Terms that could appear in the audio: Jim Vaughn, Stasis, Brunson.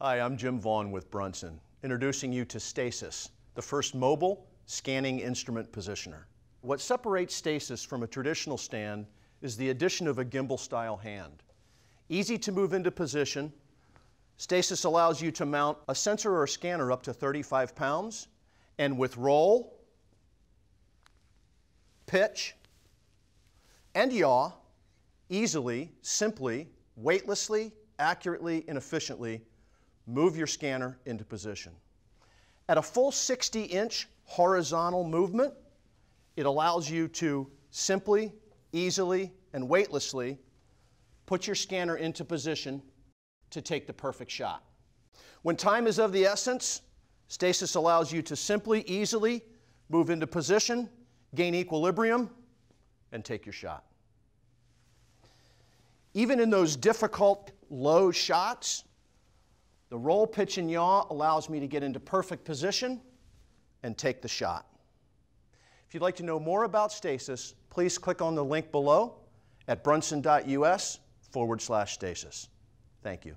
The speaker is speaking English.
Hi, I'm Jim Vaughn with Brunson, introducing you to Stasis, the first mobile scanning instrument positioner. What separates Stasis from a traditional stand is the addition of a gimbal-style hand. Easy to move into position, Stasis allows you to mount a sensor or scanner up to 35 pounds, and with roll, pitch, and yaw, easily, simply, weightlessly, accurately, and efficiently, move your scanner into position. At a full 60-inch horizontal movement, it allows you to simply, easily, and weightlessly put your scanner into position to take the perfect shot. When time is of the essence, Stasis allows you to simply, easily move into position, gain equilibrium, and take your shot. Even in those difficult, low shots, the roll, pitch, and yaw allows me to get into perfect position and take the shot. If you'd like to know more about Stasis, please click on the link below at brunson.us/Stasis. Thank you.